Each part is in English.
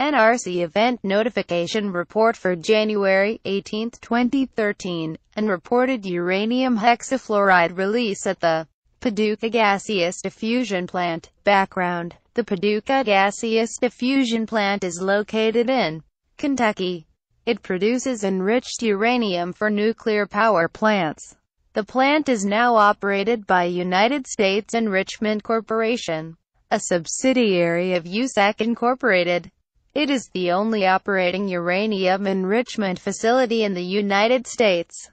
NRC event notification report for January 18, 2013, and reported uranium hexafluoride release at the Paducah Gaseous Diffusion Plant. Background: the Paducah Gaseous Diffusion Plant is located in Kentucky. It produces enriched uranium for nuclear power plants. The plant is now operated by United States Enrichment Corporation, a subsidiary of USAC Incorporated. It is the only operating uranium enrichment facility in the United States.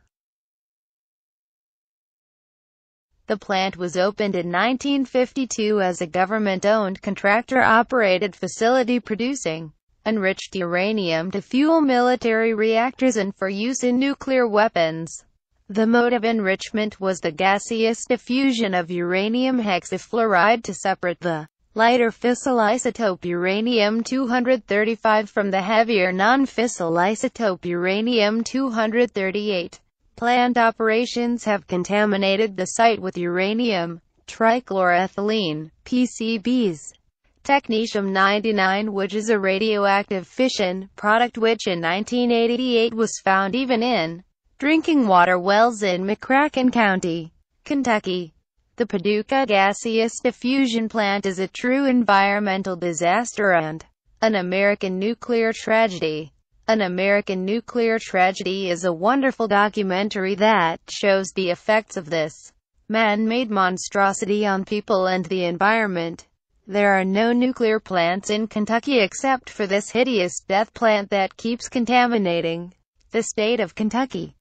The plant was opened in 1952 as a government-owned contractor-operated facility producing enriched uranium to fuel military reactors and for use in nuclear weapons. The mode of enrichment was the gaseous diffusion of uranium hexafluoride to separate the lighter fissile isotope uranium-235 from the heavier non-fissile isotope uranium-238. Plant operations have contaminated the site with uranium, trichloroethylene, PCBs, technetium-99, which is a radioactive fission product which in 1988 was found even in drinking water wells in McCracken County, Kentucky. The Paducah Gaseous Diffusion Plant is a true environmental disaster and an American nuclear tragedy. An American Nuclear Tragedy is a wonderful documentary that shows the effects of this man-made monstrosity on people and the environment. There are no nuclear plants in Kentucky except for this hideous death plant that keeps contaminating the state of Kentucky.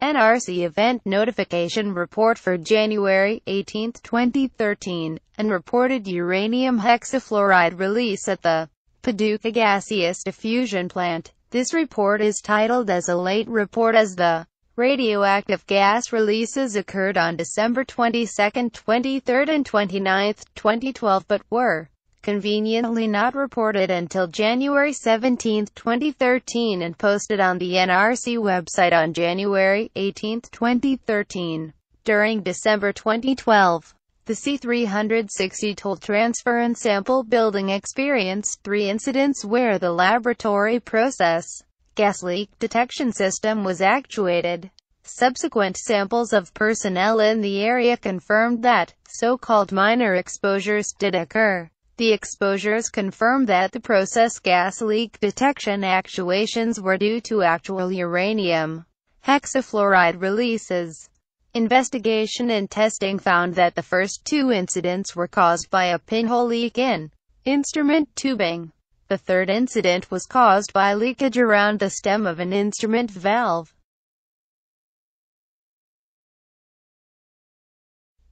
NRC event notification report for January 18, 2013, and reported uranium hexafluoride release at the Paducah Gaseous Diffusion Plant. This report is titled as a late report as the radioactive gas releases occurred on December 22, 23, and 29, 2012 but were conveniently not reported until January 17, 2013 and posted on the NRC website on January 18, 2013. During December 2012, the C-360 toll transfer and sample building experienced 3 incidents where the laboratory process gas leak detection system was actuated. Subsequent samples of personnel in the area confirmed that so-called minor exposures did occur. The exposures confirm that the process gas leak detection actuations were due to actual uranium hexafluoride releases. Investigation and testing found that the first 2 incidents were caused by a pinhole leak in instrument tubing. The third incident was caused by leakage around the stem of an instrument valve.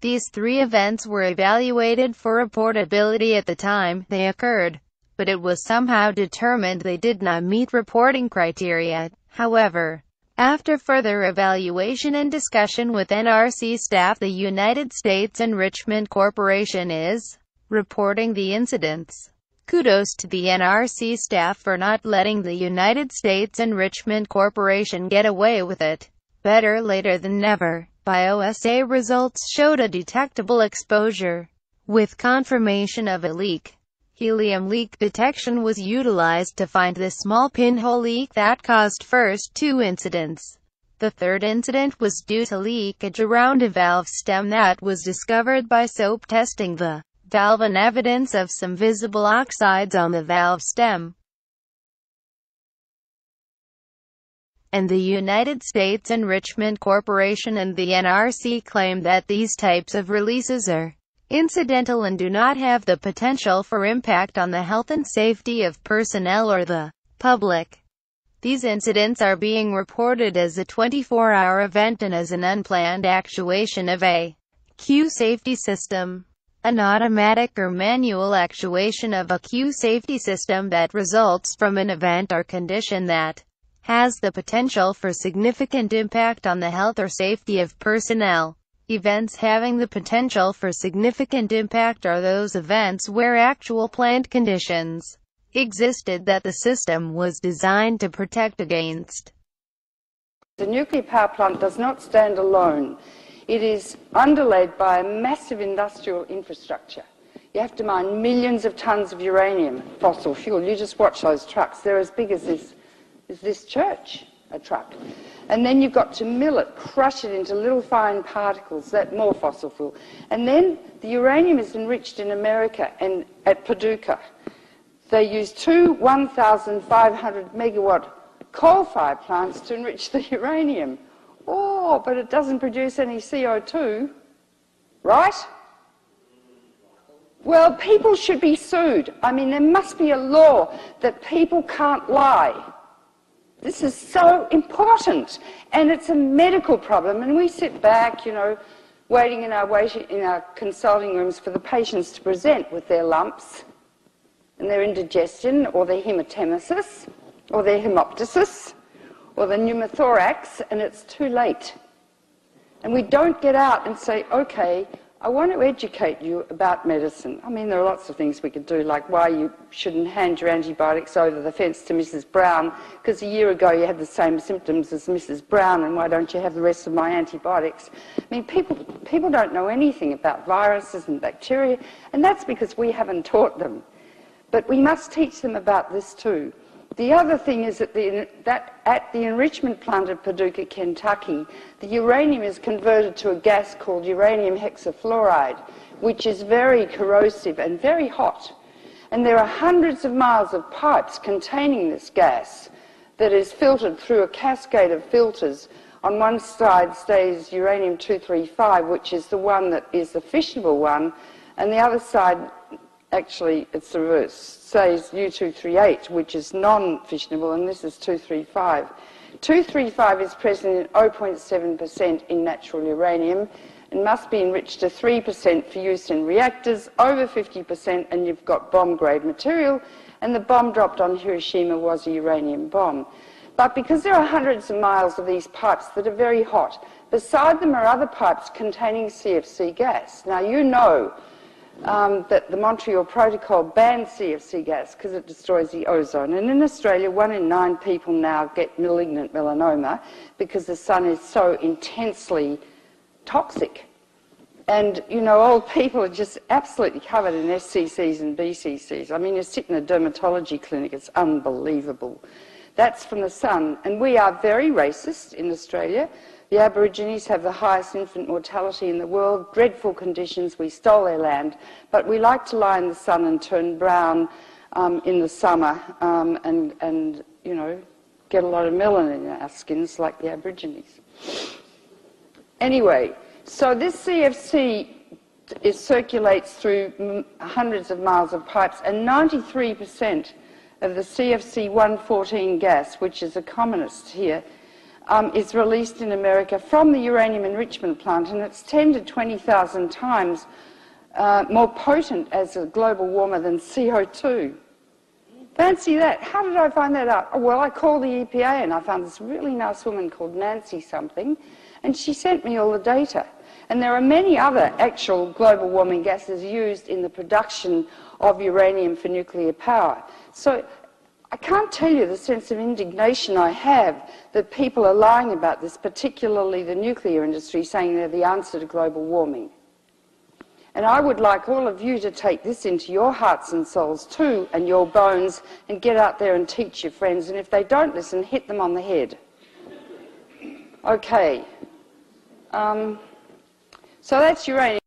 These 3 events were evaluated for reportability at the time they occurred, but it was somehow determined they did not meet reporting criteria. However, after further evaluation and discussion with NRC staff, the United States Enrichment Corporation is reporting the incidents. Kudos to the NRC staff for not letting the United States Enrichment Corporation get away with it. Better later than never. BioSA results showed a detectable exposure, with confirmation of a leak. Helium leak detection was utilized to find the small pinhole leak that caused first 2 incidents. The third incident was due to leakage around a valve stem that was discovered by SOAP testing the valve and evidence of some visible oxides on the valve stem. And the United States Enrichment Corporation and the NRC claim that these types of releases are incidental and do not have the potential for impact on the health and safety of personnel or the public. These incidents are being reported as a 24-hour event and as an unplanned actuation of a Q safety system. An automatic or manual actuation of a Q safety system that results from an event or condition that has the potential for significant impact on the health or safety of personnel. Events having the potential for significant impact are those events where actual plant conditions existed that the system was designed to protect against. The nuclear power plant does not stand alone. It is underlaid by a massive industrial infrastructure. You have to mine millions of tons of uranium, fossil fuel. You just watch those trucks. They're as big as this church, a truck. And then you've got to mill it, crush it into little fine particles, that more fossil fuel. And then the uranium is enriched in America and at Paducah. They use two 1,500 megawatt coal-fired plants to enrich the uranium. Oh, but it doesn't produce any CO2, right? Well, people should be sued. I mean, there must be a law that people can't lie. This is so important, and it's a medical problem, and we sit back, you know, waiting in our consulting rooms for the patients to present with their lumps and their indigestion or their hematemesis or their hemoptysis or the pneumothorax, and it's too late. And we don't get out and say, okay, I want to educate you about medicine. I mean, there are lots of things we could do, like why you shouldn't hand your antibiotics over the fence to Mrs. Brown, because a year ago you had the same symptoms as Mrs. Brown, and why don't you have the rest of my antibiotics? I mean, people don't know anything about viruses and bacteria, and that's because we haven't taught them. But we must teach them about this too. The other thing is that, at the enrichment plant at Paducah, Kentucky, the uranium is converted to a gas called uranium hexafluoride, which is very corrosive and very hot. And there are hundreds of miles of pipes containing this gas that is filtered through a cascade of filters. On one side stays uranium-235, which is the one that is the fissionable one, and the other side, actually, it's the reverse, says U-238, which is non-fissionable, and this is 235. 235 is present in 0.7% in natural uranium and must be enriched to 3% for use in reactors, over 50%, and you've got bomb-grade material, and the bomb dropped on Hiroshima was a uranium bomb. But because there are hundreds of miles of these pipes that are very hot, beside them are other pipes containing CFC gas. Now, you know that the Montreal Protocol banned CFC gas because it destroys the ozone. And in Australia, 1 in 9 people now get malignant melanoma because the sun is so intensely toxic. And, you know, old people are just absolutely covered in SCCs and BCCs. I mean, you sit in a dermatology clinic, it's unbelievable. That's from the sun. And we are very racist in Australia. The Aborigines have the highest infant mortality in the world, dreadful conditions, we stole their land, but we like to lie in the sun and turn brown in the summer and, you know, get a lot of melanin in our skins like the Aborigines. Anyway, so this CFC circulates through hundreds of miles of pipes, and 93% of the CFC 114 gas, which is a commonest here, is released in America from the uranium enrichment plant, and it's 10 to 20,000 times more potent as a global warmer than CO2. Fancy that. How did I find that out? Oh, well, I called the EPA and I found this really nice woman called Nancy something, and she sent me all the data. And there are many other actual global warming gases used in the production of uranium for nuclear power. So I can't tell you the sense of indignation I have that people are lying about this, particularly the nuclear industry, saying they're the answer to global warming. And I would like all of you to take this into your hearts and souls too, and your bones, and get out there and teach your friends, and if they don't listen, hit them on the head. Okay. So that's uranium.